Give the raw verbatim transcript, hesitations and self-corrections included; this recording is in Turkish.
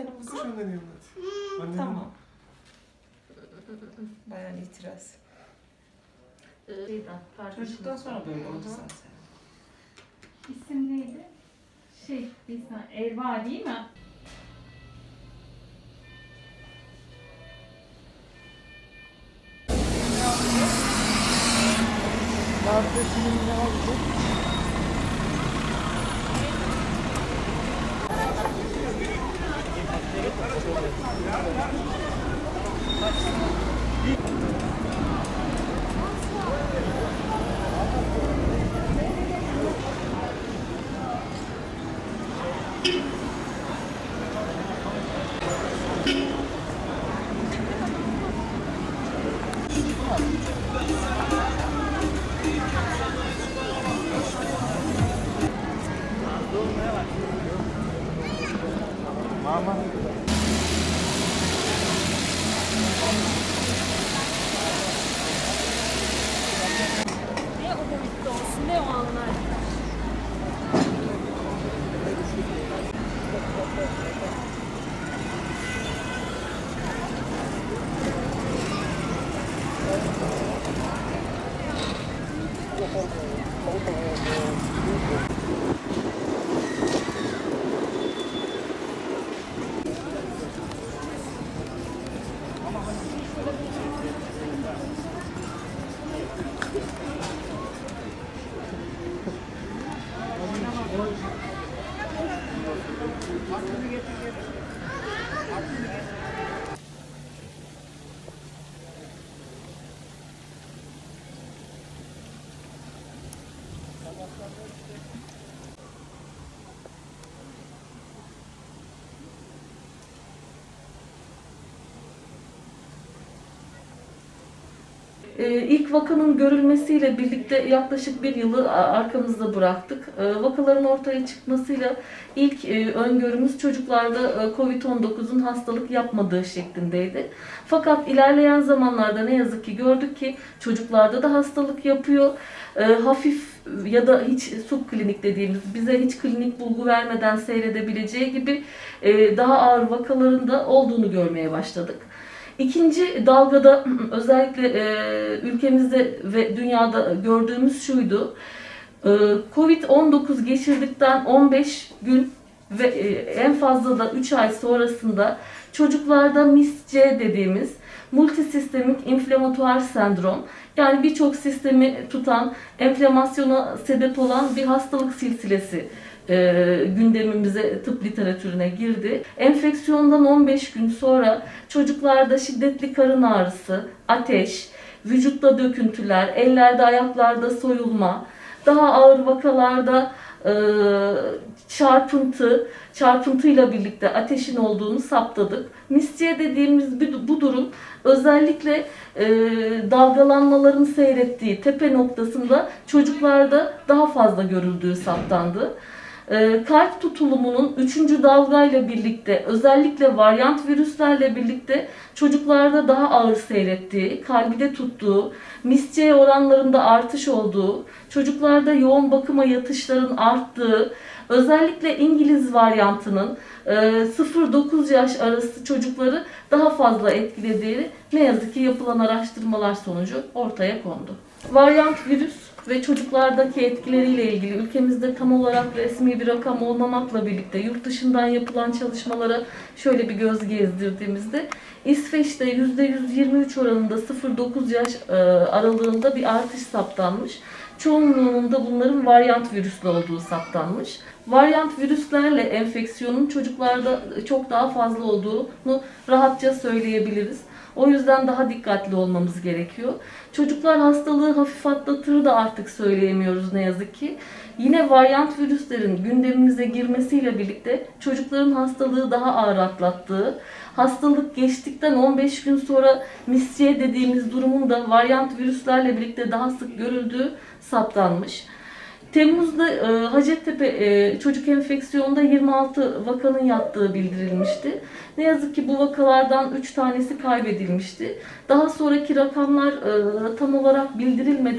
yanımıza. Koş annenin yanına hadi. Annenin tamam. Bayan itiraz. Çocuktan sonra böyle oldu zaten. İsim neydi? Şey, Beyza, Elva değil mi? Kardeşinin ne oldu? İlk vakanın görülmesiyle birlikte yaklaşık bir yılı arkamızda bıraktık. Vakaların ortaya çıkmasıyla ilk öngörümüz çocuklarda Covid on dokuzun hastalık yapmadığı şeklindeydi. Fakat ilerleyen zamanlarda ne yazık ki gördük ki çocuklarda da hastalık yapıyor. Hafif ya da hiç subklinik dediğimiz bize hiç klinik bulgu vermeden seyredebileceği gibi daha ağır vakaların da olduğunu görmeye başladık. İkinci dalgada özellikle e, ülkemizde ve dünyada gördüğümüz şuydu. E, Covid on dokuz geçirdikten on beş gün ve e, en fazla da üç ay sonrasında çocuklarda M I S C dediğimiz multisistemik inflamatuar sendrom, yani birçok sistemi tutan, enflamasyona sebep olan bir hastalık silsilesi E, gündemimize, tıp literatürüne girdi. Enfeksiyondan on beş gün sonra çocuklarda şiddetli karın ağrısı, ateş, vücutta döküntüler, ellerde ayaklarda soyulma, daha ağır vakalarda e, çarpıntı, çarpıntıyla birlikte ateşin olduğunu saptadık. M I S-C dediğimiz bu durum özellikle e, dalgalanmaların seyrettiği tepe noktasında çocuklarda daha fazla görüldüğü saptandı. Kalp tutulumunun üçüncü dalgayla birlikte, özellikle varyant virüslerle birlikte çocuklarda daha ağır seyrettiği, kalbide tuttuğu, M I S-C oranlarında artış olduğu, çocuklarda yoğun bakıma yatışların arttığı, özellikle İngiliz varyantının sıfır dokuz yaş arası çocukları daha fazla etkilediği ne yazık ki yapılan araştırmalar sonucu ortaya kondu. Varyant virüs ve çocuklardaki etkileriyle ilgili ülkemizde tam olarak resmi bir rakam olmamakla birlikte yurt dışından yapılan çalışmalara şöyle bir göz gezdirdiğimizde İsveç'te yüzde yüz yirmi üç oranında sıfır dokuz yaş aralığında bir artış saptanmış. Çoğunluğunun da bunların varyant virüslü olduğu saptanmış. Varyant virüslerle enfeksiyonun çocuklarda çok daha fazla olduğunu rahatça söyleyebiliriz. O yüzden daha dikkatli olmamız gerekiyor. Çocuklar hastalığı hafif atlatır da artık söyleyemiyoruz ne yazık ki. Yine varyant virüslerin gündemimize girmesiyle birlikte çocukların hastalığı daha ağır atlattığı, hastalık geçtikten on beş gün sonra M I S-C dediğimiz durumun da varyant virüslerle birlikte daha sık görüldüğü saptanmış. Temmuz'da e, Hacettepe e, çocuk enfeksiyonunda yirmi altı vakanın yattığı bildirilmişti. Ne yazık ki bu vakalardan üç tanesi kaybedilmişti. Daha sonraki rakamlar e, tam olarak bildirilmedi.